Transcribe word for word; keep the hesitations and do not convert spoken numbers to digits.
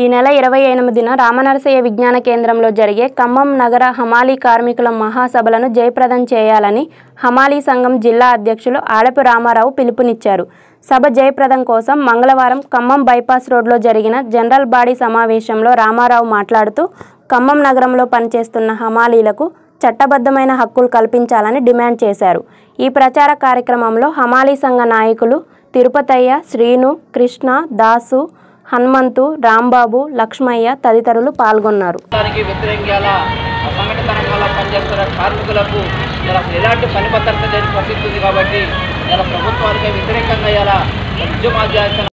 ఈ నెల ఇరవై ఎనిమిదిన రామనరసయ్య విజ్ఞాన కేంద్రంలో జరిగే ఖమ్మం నగర హమాలి కార్మికుల మహాసభలను జయప్రదం చేయాలని హమాలి సంఘం జిల్లా అధ్యక్షులు అడెపు రామారావు పిలుపునిచ్చారు. సభ జయప్రదం కోసం మంగళవారం ఖమ్మం బైపాస్ రోడ్లో జరిగిన జనరల్ బాడీ సమావేశంలో రామారావు మాట్లాడుతూ ఖమ్మం నగరంలో పనిచేస్తున్న హమాలీలకు చట్టబద్ధమైన హక్కులు కల్పించాలని డిమాండ్ చేశారు. ఈ ప్రచార కార్యక్రమంలో హమాలి సంఘ నాయకులు తిరుపతయ్య, శ్రీను, కృష్ణ, దాసు, హన్మంతు, రాంబాబు, లక్ష్మయ్య తదితరులు పాల్గొన్నారు. కార్మికులకు ఎలాంటి పని భద్రత లేని పరిస్థితి ఉంది కాబట్టి ప్రభుత్వానికి వ్యతిరేకంగా ఉద్యమాలు